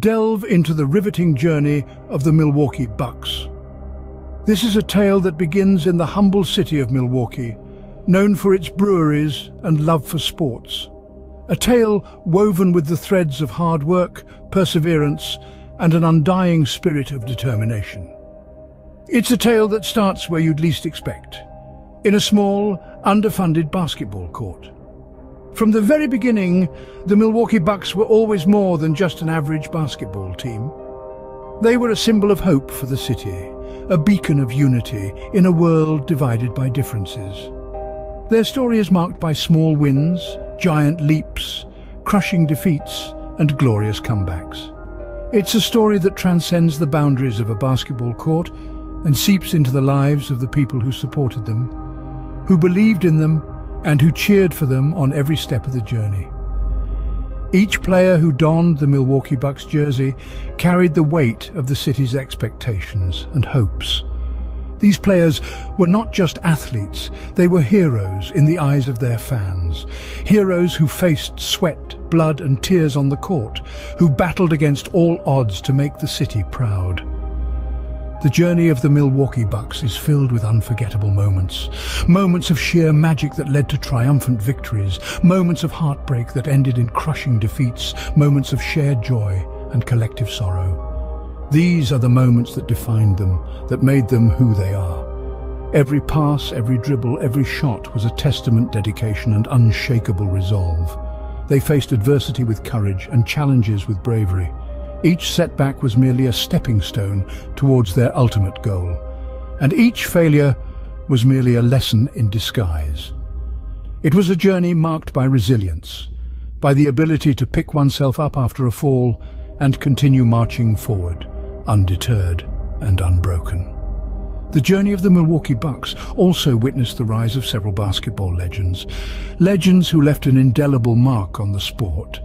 Delve into the riveting journey of the Milwaukee Bucks. This is a tale that begins in the humble city of Milwaukee, known for its breweries and love for sports. A tale woven with the threads of hard work, perseverance, and an undying spirit of determination. It's a tale that starts where you'd least expect, in a small, underfunded basketball court. From the very beginning, the Milwaukee Bucks were always more than just an average basketball team. They were a symbol of hope for the city, a beacon of unity in a world divided by differences. Their story is marked by small wins, giant leaps, crushing defeats, and glorious comebacks. It's a story that transcends the boundaries of a basketball court and seeps into the lives of the people who supported them, who believed in them, and who cheered for them on every step of the journey. Each player who donned the Milwaukee Bucks jersey carried the weight of the city's expectations and hopes. These players were not just athletes, they were heroes in the eyes of their fans. Heroes who faced sweat, blood, and tears on the court, who battled against all odds to make the city proud. The journey of the Milwaukee Bucks is filled with unforgettable moments. Moments of sheer magic that led to triumphant victories. Moments of heartbreak that ended in crushing defeats. Moments of shared joy and collective sorrow. These are the moments that defined them, that made them who they are. Every pass, every dribble, every shot was a testament, dedication, and unshakable resolve. They faced adversity with courage and challenges with bravery. Each setback was merely a stepping stone towards their ultimate goal, and each failure was merely a lesson in disguise. It was a journey marked by resilience, by the ability to pick oneself up after a fall and continue marching forward, undeterred and unbroken. The journey of the Milwaukee Bucks also witnessed the rise of several basketball legends, legends who left an indelible mark on the sport.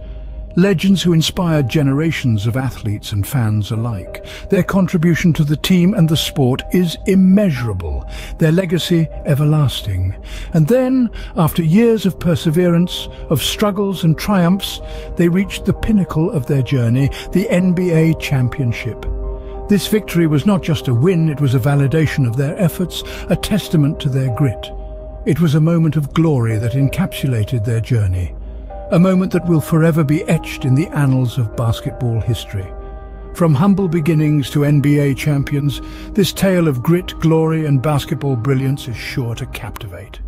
Legends who inspired generations of athletes and fans alike. Their contribution to the team and the sport is immeasurable, their legacy everlasting. And then, after years of perseverance, of struggles and triumphs, they reached the pinnacle of their journey, the NBA championship. This victory was not just a win, it was a validation of their efforts, a testament to their grit. It was a moment of glory that encapsulated their journey. A moment that will forever be etched in the annals of basketball history. From humble beginnings to NBA champions, this tale of grit, glory, and basketball brilliance is sure to captivate.